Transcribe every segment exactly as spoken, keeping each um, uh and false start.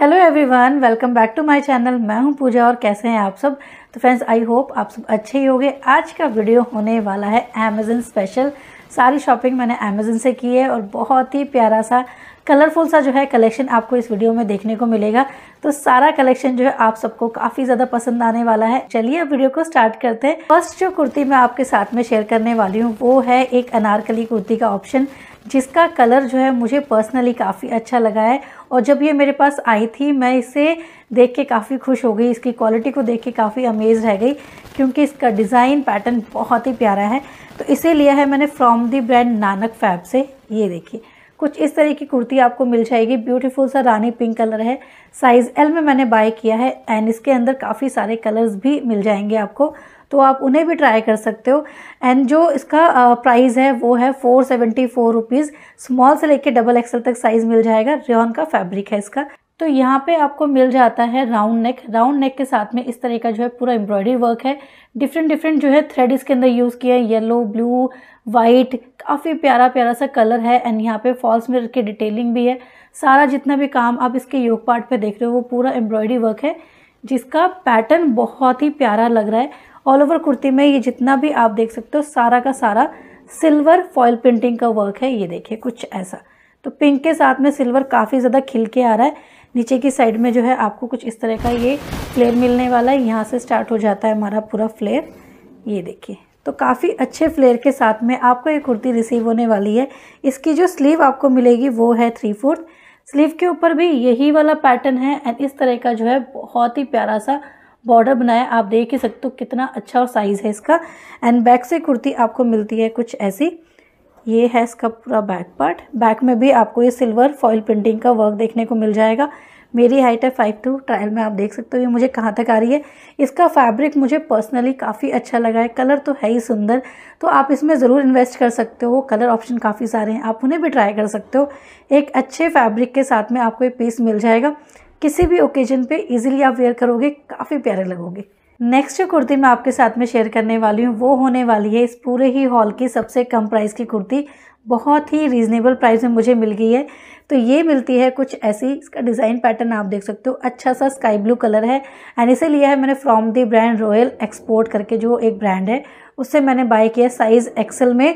Hello everyone, welcome back to my channel. मैं हूं पूजा और कैसे हैं आप सब। तो फ्रेंड्स, आई होप आप सब अच्छे ही होंगे। आज का वीडियो होने वाला है अमेज़न स्पेशल। सारी शॉपिंग मैंने अमेज़न से की है और बहुत ही प्यारा सा कलरफुल सा जो है कलेक्शन आपको इस वीडियो में देखने को मिलेगा। तो सारा कलेक्शन जो है आप सबको काफ़ी ज़्यादा पसंद आने वाला है। चलिए अब वीडियो को स्टार्ट करते हैं। फर्स्ट जो कुर्ती मैं आपके साथ में शेयर करने वाली हूँ वो है एक अनारकली कुर्ती का ऑप्शन, जिसका कलर जो है मुझे पर्सनली काफ़ी अच्छा लगा है। और जब ये मेरे पास आई थी मैं इसे देख के काफ़ी खुश हो गई, इसकी क्वालिटी को देख के काफ़ी अमेज रह गई, क्योंकि इसका डिज़ाइन पैटर्न बहुत ही प्यारा है। तो इसे लिया है मैंने from the brand Nanak fab से। ये देखिए कुछ इस तरह की कुर्ती आपको मिल जाएगी। ब्यूटीफुल सा रानी पिंक कलर है, साइज़ एल में मैंने बाय किया है एंड इसके अंदर काफ़ी सारे कलर्स भी मिल जाएंगे आपको, तो आप उन्हें भी ट्राई कर सकते हो। एंड जो इसका प्राइस है वो है four seventy four rupees. Small से लेके डबल एक्सल तक साइज़ मिल जाएगा। रेयॉन का फैब्रिक है इसका। तो यहाँ पे आपको मिल जाता है राउंड नेक। राउंड नेक के साथ में इस तरह का जो है पूरा एम्ब्रॉयडरी वर्क है। डिफरेंट डिफरेंट जो है थ्रेड इसके अंदर यूज़ किया है, येलो, ब्लू, वाइट, काफ़ी प्यारा प्यारा सा कलर है। एंड यहाँ पे फॉल्स मिरर की डिटेलिंग भी है। सारा जितना भी काम आप इसके योग पार्ट पे देख रहे हो वो पूरा एम्ब्रॉयडरी वर्क है, जिसका पैटर्न बहुत ही प्यारा लग रहा है। ऑल ओवर कुर्ती में ये जितना भी आप देख सकते हो सारा का सारा सिल्वर फॉयल प्रिंटिंग का वर्क है। ये देखिए कुछ ऐसा, तो पिंक के साथ में सिल्वर काफ़ी ज़्यादा खिल के आ रहा है। नीचे की साइड में जो है आपको कुछ इस तरह का ये फ्लेयर मिलने वाला है। यहाँ से स्टार्ट हो जाता है हमारा पूरा फ्लेयर। ये देखिए, तो काफ़ी अच्छे फ्लेयर के साथ में आपको ये कुर्ती रिसीव होने वाली है। इसकी जो स्लीव आपको मिलेगी वो है थ्री फोर्थ। स्लीव के ऊपर भी यही वाला पैटर्न है एंड इस तरह का जो है बहुत ही प्यारा सा बॉर्डर बनाया। आप देख ही सकते हो कितना अच्छा और साइज़ है इसका। एंड बैक से कुर्ती आपको मिलती है कुछ ऐसी। ये है इसका पूरा बैक पार्ट। बैक में भी आपको ये सिल्वर फॉइल प्रिंटिंग का वर्क देखने को मिल जाएगा। मेरी हाइट है फाइव टू। ट्रायल में आप देख सकते हो ये मुझे कहाँ तक आ रही है। इसका फैब्रिक मुझे पर्सनली काफ़ी अच्छा लगा है। कलर तो है ही सुंदर, तो आप इसमें ज़रूर इन्वेस्ट कर सकते हो। कलर ऑप्शन काफ़ी सारे हैं, आप उन्हें भी ट्राई कर सकते हो। एक अच्छे फैब्रिक के साथ में आपको ये पीस मिल जाएगा। किसी भी ओकेजन पे ईजिली आप वेयर करोगे, काफ़ी प्यारे लगोगे। नेक्स्ट जो कुर्ती मैं आपके साथ में शेयर करने वाली हूँ वो होने वाली है इस पूरे ही हॉल की सबसे कम प्राइस की कुर्ती। बहुत ही रीज़नेबल प्राइस में मुझे मिल गई है। तो ये मिलती है कुछ ऐसी। इसका डिज़ाइन पैटर्न आप देख सकते हो, अच्छा सा स्काई ब्लू कलर है। एंड इसे लिया है मैंने from the brand royal export करके, जो एक ब्रांड है उससे मैंने बाय किया, साइज़ एक्सेल में।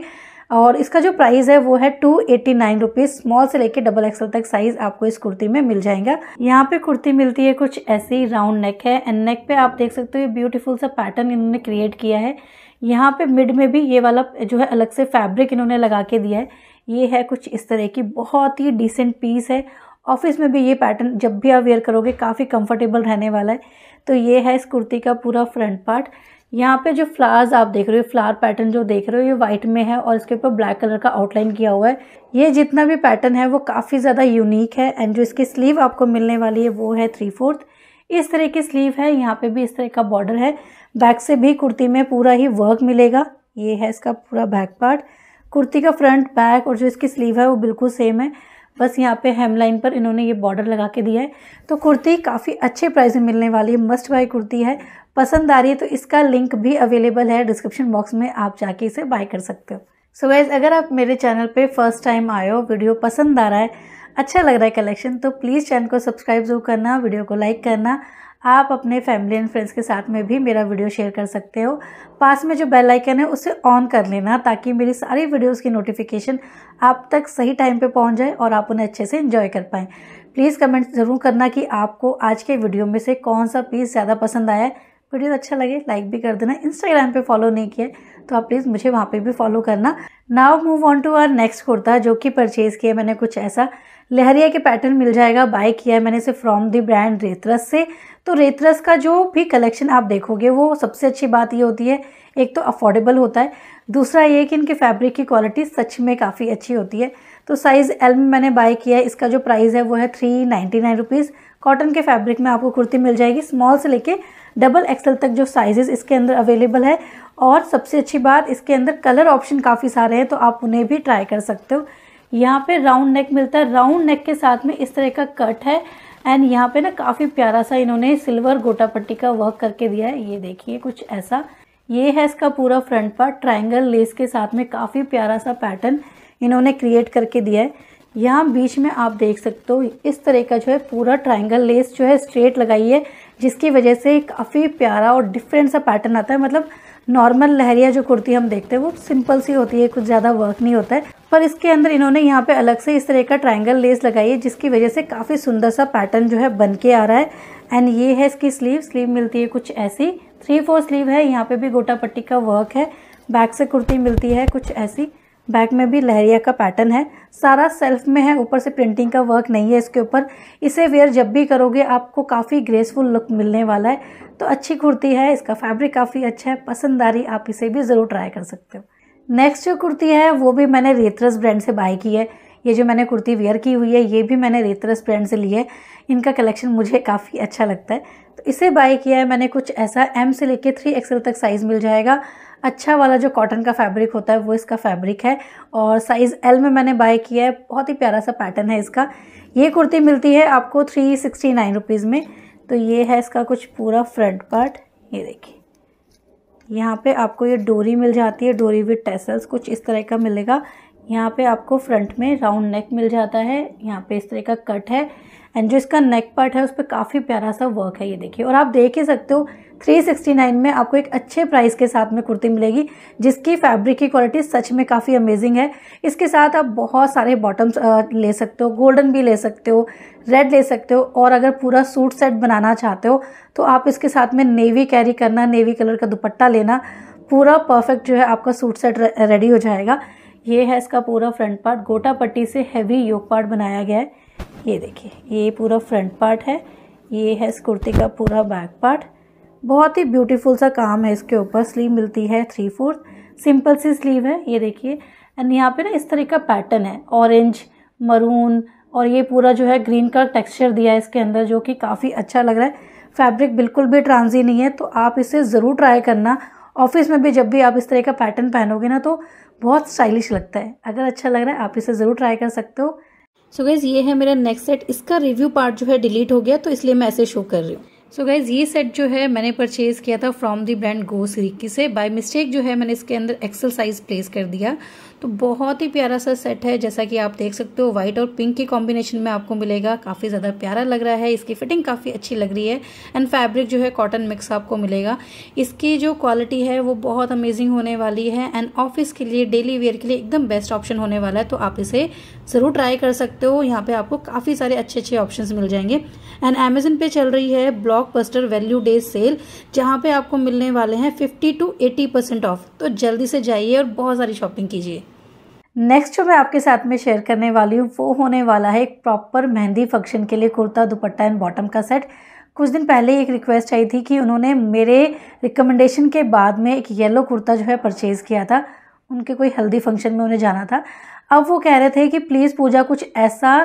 और इसका जो प्राइस है वो है two eighty nine rupees. Small से लेके डबल एक्सल तक साइज़ आपको इस कुर्ती में मिल जाएगा। यहाँ पे कुर्ती मिलती है कुछ ऐसी। राउंड नेक है एंड नेक पे आप देख सकते हो ये ब्यूटीफुल सा पैटर्न इन्होंने क्रिएट किया है। यहाँ पे मिड में भी ये वाला जो है अलग से फैब्रिक इन्होंने लगा के दिया है। ये है कुछ इस तरह की, बहुत ही डिसेंट पीस है। ऑफिस में भी ये पैटर्न जब भी आप वेयर करोगे काफ़ी कंफर्टेबल रहने वाला है। तो ये है इस कुर्ती का पूरा फ्रंट पार्ट। यहाँ पे जो फ्लावर्स आप देख रहे हो, फ्लावर पैटर्न जो देख रहे हो ये वाइट में है और इसके ऊपर ब्लैक कलर का आउटलाइन किया हुआ है। ये जितना भी पैटर्न है वो काफ़ी ज़्यादा यूनिक है। एंड जो इसकी स्लीव आपको मिलने वाली है वो है थ्री फोर्थ। इस तरह की स्लीव है, यहाँ पे भी इस तरह का बॉर्डर है। बैक से भी कुर्ती में पूरा ही वर्क मिलेगा। ये है इसका पूरा बैक पार्ट। कुर्ती का फ्रंट, बैक और जो इसकी स्लीव है वो बिल्कुल सेम है, बस यहाँ पे हेमलाइन पर इन्होंने ये बॉर्डर लगा के दिया है। तो कुर्ती काफ़ी अच्छे प्राइस में मिलने वाली है। मस्ट बाय कुर्ती है। पसंद आ रही है तो इसका लिंक भी अवेलेबल है डिस्क्रिप्शन बॉक्स में, आप जाके इसे बाय कर सकते हो। सो गाइस, अगर आप मेरे चैनल पे फर्स्ट टाइम आए हो, वीडियो पसंद आ रहा है, अच्छा लग रहा है कलेक्शन, तो प्लीज़ चैनल को सब्सक्राइब जरूर करना, वीडियो को लाइक करना। आप अपने फैमिली एंड फ्रेंड्स के साथ में भी मेरा वीडियो शेयर कर सकते हो। पास में जो बेल आइकन है उसे ऑन कर लेना, ताकि मेरी सारी वीडियोस की नोटिफिकेशन आप तक सही टाइम पे पहुंच जाए और आप उन्हें अच्छे से एंजॉय कर पाएँ। प्लीज़ कमेंट ज़रूर करना कि आपको आज के वीडियो में से कौन सा पीस ज़्यादा पसंद आया। वीडियो अच्छा लगे लाइक भी कर देना। इंस्टाग्राम पे फॉलो नहीं किया तो आप प्लीज़ मुझे वहाँ पे भी फॉलो करना। Now move on to our next kurta, जो कि परचेज़ किया मैंने कुछ ऐसा। लहरिया के पैटर्न मिल जाएगा। बाय किया है मैंने इसे फ्रॉम दी ब्रांड रेत्रस से। तो रेत्रस का जो भी कलेक्शन आप देखोगे वो सबसे अच्छी बात ये होती है, एक तो अफोर्डेबल होता है, दूसरा ये कि इनके फैब्रिक की क्वालिटी सच में काफ़ी अच्छी होती है। तो साइज़ एल में मैंने बाय किया है। इसका जो प्राइस है वो है three ninety nine rupees. Cotton के फैब्रिक में आपको कुर्ती मिल जाएगी। स्मॉल से लेके डबल एक्सल तक जो साइजेस इसके अंदर अवेलेबल है। और सबसे अच्छी बात, इसके अंदर कलर ऑप्शन काफ़ी सारे हैं, तो आप उन्हें भी ट्राई कर सकते हो। यहाँ पे राउंड नेक मिलता है। राउंड नेक के साथ में इस तरह का कट है एंड यहाँ पे ना काफ़ी प्यारा सा इन्होंने सिल्वर गोटा पट्टी का वर्क करके दिया है। ये देखिए कुछ ऐसा। ये है इसका पूरा फ्रंट पार्ट। ट्राइंगल लेस के साथ में काफ़ी प्यारा सा पैटर्न इन्होंने क्रिएट करके दिया है। यहाँ बीच में आप देख सकते हो इस तरह का जो है पूरा ट्रायंगल लेस जो है स्ट्रेट लगाई है, जिसकी वजह से काफ़ी प्यारा और डिफरेंट सा पैटर्न आता है। मतलब नॉर्मल लहरिया जो कुर्ती हम देखते हैं वो सिंपल सी होती है, कुछ ज़्यादा वर्क नहीं होता है, पर इसके अंदर इन्होंने यहाँ पे अलग से इस तरह का ट्रायंगल लेस लगाई है, जिसकी वजह से काफ़ी सुंदर सा पैटर्न जो है बन के आ रहा है। एंड ये है इसकी स्लीव स्लीव मिलती है कुछ ऐसी, थ्री फोर स्लीव है। यहाँ पे भी गोटा पट्टी का वर्क है। बैक से कुर्ती मिलती है कुछ ऐसी, बैक में भी लहरिया का पैटर्न है, सारा सेल्फ में है, ऊपर से प्रिंटिंग का वर्क नहीं है इसके ऊपर। इसे वेयर जब भी करोगे आपको काफ़ी ग्रेसफुल लुक मिलने वाला है। तो अच्छी कुर्ती है, इसका फैब्रिक काफ़ी अच्छा है, पसंद आ रही, आप इसे भी ज़रूर ट्राई कर सकते हो। नेक्स्ट जो कुर्ती है वो भी मैंने रेत्रस ब्रांड से बाय की है। ये जो मैंने कुर्ती वेयर की हुई है ये भी मैंने रेत्रस ब्रांड से ली है। इनका कलेक्शन मुझे काफ़ी अच्छा लगता है तो इसे बाय किया है मैंने। कुछ ऐसा एम से लेके थ्री एक्सएल तक साइज़ मिल जाएगा। अच्छा वाला जो कॉटन का फैब्रिक होता है वो इसका फैब्रिक है और साइज़ एल में मैंने बाय किया है। बहुत ही प्यारा सा पैटर्न है इसका। ये कुर्ती मिलती है आपको थ्री सिक्सटी नाइन रुपीज़ में। तो ये है इसका कुछ पूरा फ्रंट पार्ट। ये देखिए यहाँ पे आपको ये डोरी मिल जाती है, डोरी विद टैसल्स कुछ इस तरह का मिलेगा। यहाँ पे आपको फ्रंट में राउंड नेक मिल जाता है, यहाँ पे इस तरह का कट है। एंड जो इसका नेक पार्ट है उस पर काफ़ी प्यारा सा वर्क है, ये देखिए। और आप देख ही सकते हो थ्री सिक्सटी नाइन में आपको एक अच्छे प्राइस के साथ में कुर्ती मिलेगी, जिसकी फैब्रिक की क्वालिटी सच में काफ़ी अमेजिंग है। इसके साथ आप बहुत सारे बॉटम्स ले सकते हो, गोल्डन भी ले सकते हो, रेड ले सकते हो। और अगर पूरा सूट सेट बनाना चाहते हो तो आप इसके साथ में नेवी कैरी करना, नेवी कलर का दुपट्टा लेना, पूरा परफेक्ट जो है आपका सूट सेट रेडी हो जाएगा। ये है इसका पूरा फ्रंट पार्ट। गोटा पट्टी से हैवी योक पार्ट बनाया गया है, ये देखिए। ये पूरा फ्रंट पार्ट है। ये है इस कुर्ती का पूरा बैक पार्ट। बहुत ही ब्यूटीफुल सा काम है इसके ऊपर। स्लीव मिलती है थ्री फोर्थ, सिंपल सी स्लीव है, ये देखिए। एंड यहाँ पे ना इस तरह का पैटर्न है, ऑरेंज, मरून और ये पूरा जो है ग्रीन का टेक्स्चर दिया है इसके अंदर, जो कि काफ़ी अच्छा लग रहा है। फैब्रिक बिल्कुल भी ट्रांजी नहीं है, तो आप इसे ज़रूर ट्राई करना। ऑफिस में भी जब भी आप इस तरह का पैटर्न पहनोगे ना तो बहुत स्टाइलिश लगता है। अगर अच्छा लग रहा है आप इसे ज़रूर ट्राई कर सकते हो। सो गाइज़ ये है मेरा नेक्स्ट सेट। इसका रिव्यू पार्ट जो है डिलीट हो गया तो इसलिए मैं ऐसे शो कर रही हूँ। सो गाइज़ ये सेट जो है मैंने परचेज़ किया था फ्रॉम दी ब्रांड गोसरिकी से। बाय मिस्टेक जो है मैंने इसके अंदर एक्सेल साइज़ प्लेस कर दिया। तो बहुत ही प्यारा सा सेट है, जैसा कि आप देख सकते हो। वाइट और पिंक के कॉम्बिनेशन में आपको मिलेगा। काफ़ी ज़्यादा प्यारा लग रहा है, इसकी फिटिंग काफ़ी अच्छी लग रही है। एंड फैब्रिक जो है कॉटन मिक्स आपको मिलेगा। इसकी जो क्वालिटी है वो बहुत अमेजिंग होने वाली है। एंड ऑफिस के लिए, डेली वेयर के लिए एकदम बेस्ट ऑप्शन होने वाला है, तो आप इसे ज़रूर ट्राई कर सकते हो। यहाँ पर आपको काफ़ी सारे अच्छे अच्छे ऑप्शन मिल जाएंगे। एंड अमेजन पे चल रही है ब्लॉकबस्टर वैल्यू डे सेल, जहाँ पे आपको मिलने वाले हैं fifty to eighty percent off. तो जल्दी से जाइए और बहुत सारी शॉपिंग कीजिए। नेक्स्ट जो मैं आपके साथ में शेयर करने वाली हूँ वो होने वाला है एक प्रॉपर मेहंदी फंक्शन के लिए कुर्ता, दुपट्टा एंड बॉटम का सेट। कुछ दिन पहले एक रिक्वेस्ट आई थी कि उन्होंने मेरे रिकमेंडेशन के बाद में एक येलो कुर्ता जो है परचेज़ किया था। उनके कोई हल्दी फंक्शन में उन्हें जाना था। अब वो कह रहे थे कि प्लीज़ पूजा कुछ ऐसा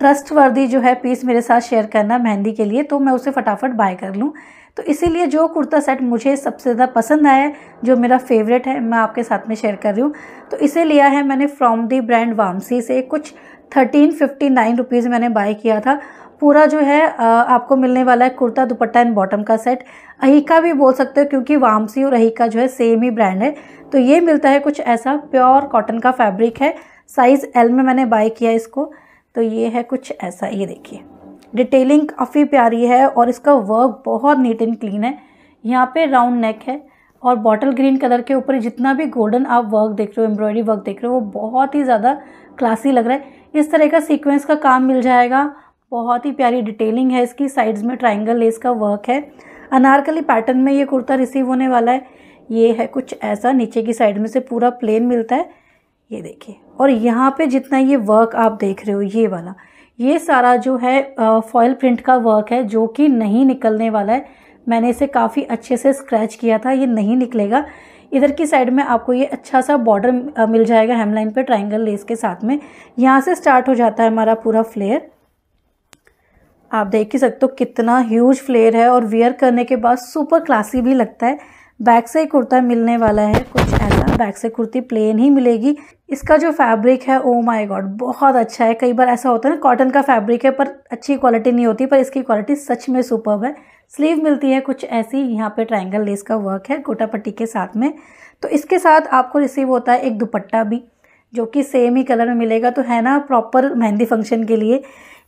ट्रस्टवर्दी जो है पीस मेरे साथ शेयर करना मेहंदी के लिए, तो मैं उसे फटाफट बाय कर लूँ। तो इसीलिए जो कुर्ता सेट मुझे सबसे ज़्यादा पसंद आया, जो मेरा फेवरेट है, मैं आपके साथ में शेयर कर रही हूँ। तो इसे लिया है मैंने फ्रॉम दी ब्रांड वामसी से। कुछ थर्टीन फिफ्टी नाइन रुपीज़ मैंने बाय किया था। पूरा जो है आपको मिलने वाला है कुर्ता, दुपट्टा एंड बॉटम का सेट। अहिका भी बोल सकते हो क्योंकि वामसी और अहिका जो है सेम ही ब्रांड है। तो ये मिलता है कुछ ऐसा, प्योर कॉटन का फैब्रिक है। साइज़ एल में मैंने बाय किया इसको। तो ये है कुछ ऐसा, ये देखिए। डिटेलिंग काफ़ी प्यारी है और इसका वर्क बहुत नीट एंड क्लीन है। यहाँ पे राउंड नेक है और बॉटल ग्रीन कलर के ऊपर जितना भी गोल्डन आप वर्क देख रहे हो, एम्ब्रॉयडरी वर्क देख रहे हो, वो बहुत ही ज़्यादा क्लासी लग रहा है। इस तरह का सीक्वेंस का काम मिल जाएगा। बहुत ही प्यारी डिटेलिंग है इसकी। साइड्स में ट्राइंगल लेस का वर्क है। अनारकली पैटर्न में ये कुर्ता रिसीव होने वाला है। ये है कुछ ऐसा। नीचे की साइड में से पूरा प्लेन मिलता है, ये देखिए। और यहाँ पे जितना ये वर्क आप देख रहे हो, ये वाला, ये सारा जो है फॉयल प्रिंट का वर्क है, जो कि नहीं निकलने वाला है। मैंने इसे काफ़ी अच्छे से स्क्रैच किया था, ये नहीं निकलेगा। इधर की साइड में आपको ये अच्छा सा बॉर्डर मिल जाएगा हेमलाइन पे ट्रायंगल लेस के साथ में। यहाँ से स्टार्ट हो जाता है हमारा पूरा फ्लेयर। आप देख ही सकते हो कितना ह्यूज फ्लेयर है और वेयर करने के बाद सुपर क्लासी भी लगता है। बैक से ही कुर्ता मिलने वाला है कुछ ऐसा। बैक से कुर्ती प्लेन ही मिलेगी। इसका जो फैब्रिक है, ओ माय गॉड, बहुत अच्छा है। कई बार ऐसा होता है ना, कॉटन का फैब्रिक है पर अच्छी क्वालिटी नहीं होती, पर इसकी क्वालिटी सच में सुपर्ब है। स्लीव मिलती है कुछ ऐसी। यहाँ पे ट्रायंगल लेस का वर्क है गोटा पट्टी के साथ में। तो इसके साथ आपको रिसीव होता है एक दुपट्टा भी। जो कि सेम ही कलर में मिलेगा, तो है ना प्रॉपर मेहंदी फंक्शन के लिए।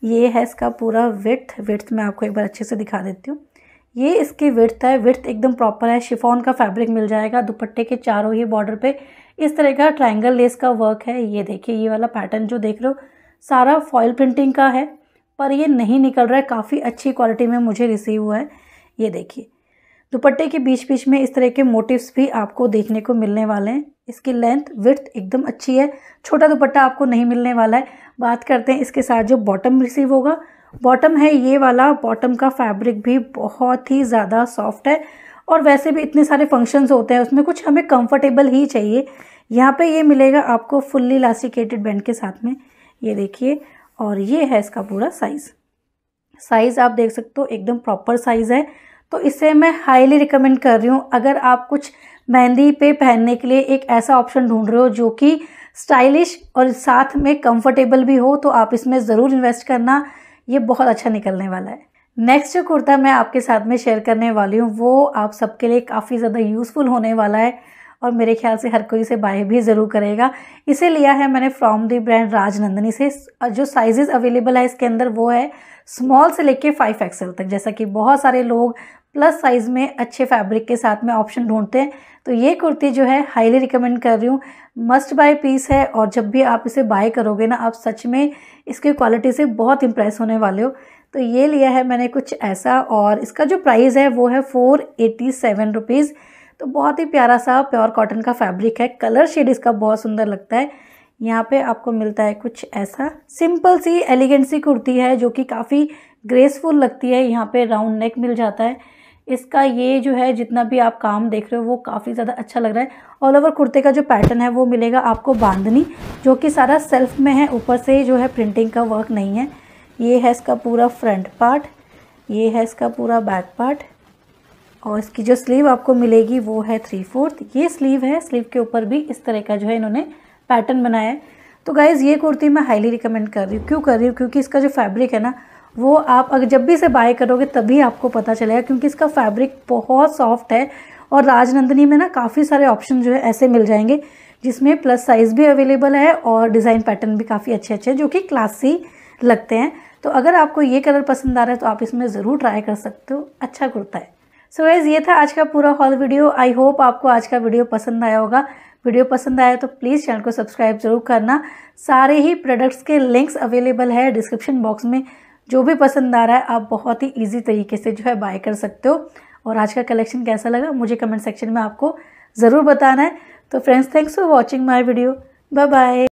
ये है इसका पूरा विड्थ, विड्थ मैं आपको एक बार अच्छे से दिखा देती हूँ। ये इसकी विड्थ है, विड्थ एकदम प्रॉपर है। शिफॉन का फैब्रिक मिल जाएगा। दुपट्टे के चारों ही बॉर्डर पे इस तरह का ट्रायंगल लेस का वर्क है। ये देखिए, ये वाला पैटर्न जो देख रहे हो सारा फॉइल प्रिंटिंग का है, पर ये नहीं निकल रहा है। काफ़ी अच्छी क्वालिटी में मुझे रिसीव हुआ है। ये देखिए, दुपट्टे के बीच बीच में इस तरह के मोटिव्स भी आपको देखने को मिलने वाले हैं। इसकी लेंथ विड्थ एकदम अच्छी है, छोटा दुपट्टा आपको नहीं मिलने वाला है। बात करते हैं इसके साथ जो बॉटम रिसीव होगा। बॉटम है ये वाला, बॉटम का फैब्रिक भी बहुत ही ज़्यादा सॉफ्ट है। और वैसे भी इतने सारे फंक्शंस होते हैं, उसमें कुछ हमें कंफर्टेबल ही चाहिए। यहाँ पे ये मिलेगा आपको फुल्ली इलास्टिकेटेड बैंड के साथ में। ये देखिए, और ये है इसका पूरा साइज़। साइज़ आप देख सकते हो, एकदम प्रॉपर साइज़ है। तो इसे मैं हाईली रिकमेंड कर रही हूँ। अगर आप कुछ मेहंदी पे पहनने के लिए एक ऐसा ऑप्शन ढूंढ रहे हो जो कि स्टाइलिश और साथ में कंफर्टेबल भी हो, तो आप इसमें ज़रूर इन्वेस्ट करना, ये बहुत अच्छा निकलने वाला है। नेक्स्ट जो कुर्ता मैं आपके साथ में शेयर करने वाली हूँ वो आप सबके लिए काफ़ी ज़्यादा यूज़फुल होने वाला है, और मेरे ख्याल से हर कोई इसे बाय भी ज़रूर करेगा। इसे लिया है मैंने फ्रॉम दी ब्रांड राजनंदिनी से। जो साइजेस अवेलेबल है इसके अंदर वो है स्मॉल से लेके फाइव एक्सएल तक। जैसा कि बहुत सारे लोग प्लस साइज़ में अच्छे फैब्रिक के साथ में ऑप्शन ढूंढते हैं, तो ये कुर्ती जो है हाईली रिकमेंड कर रही हूँ। मस्ट बाय पीस है, और जब भी आप इसे बाय करोगे ना, आप सच में इसकी क्वालिटी से बहुत इंप्रेस होने वाले हो। तो ये लिया है मैंने कुछ ऐसा, और इसका जो प्राइस है वो है फोर एटी सेवन रुपीज़। तो बहुत ही प्यारा सा प्योर कॉटन का फैब्रिक है। कलर शेड इसका बहुत सुंदर लगता है। यहाँ पे आपको मिलता है कुछ ऐसा, सिंपल सी एलिगेंट सी कुर्ती है जो कि काफ़ी ग्रेसफुल लगती है। यहाँ पे राउंड नेक मिल जाता है इसका। ये जो है जितना भी आप काम देख रहे हो वो काफ़ी ज़्यादा अच्छा लग रहा है। ऑल ओवर कुर्ते का जो पैटर्न है वो मिलेगा आपको बांधनी, जो कि सारा सेल्फ में है। ऊपर से जो है प्रिंटिंग का वर्क नहीं है। ये है इसका पूरा फ्रंट पार्ट, ये है इसका पूरा बैक पार्ट, और इसकी जो स्लीव आपको मिलेगी वो है थ्री फोर्थ। ये स्लीव है, स्लीव के ऊपर भी इस तरह का जो है इन्होंने पैटर्न बनाया है। तो गाइज़, ये कुर्ती मैं हाईली रिकमेंड कर रही हूँ। क्यों कर रही हूँ? क्योंकि इसका जो फैब्रिक है ना वो आप अगर जब भी इसे बाय करोगे तभी आपको पता चलेगा, क्योंकि इसका फैब्रिक बहुत सॉफ्ट है। और राजनंदिनी में ना काफ़ी सारे ऑप्शन जो है ऐसे मिल जाएंगे जिसमें प्लस साइज़ भी अवेलेबल है, और डिज़ाइन पैटर्न भी काफ़ी अच्छे अच्छे हैं जो कि क्लासी लगते हैं। तो अगर आपको ये कलर पसंद आ रहा है तो आप इसमें ज़रूर ट्राई कर सकते हो, अच्छा कुर्ता है। सो गाइस, ये था आज का पूरा हॉल वीडियो। आई होप आपको आज का वीडियो पसंद आया होगा। वीडियो पसंद आया तो प्लीज़ चैनल को सब्सक्राइब ज़रूर करना। सारे ही प्रोडक्ट्स के लिंक्स अवेलेबल है डिस्क्रिप्शन बॉक्स में। जो भी पसंद आ रहा है आप बहुत ही इजी तरीके से जो है बाय कर सकते हो। और आज का कलेक्शन कैसा लगा मुझे कमेंट सेक्शन में आपको ज़रूर बताना है। तो friends, thanks for watching my video. Bye bye.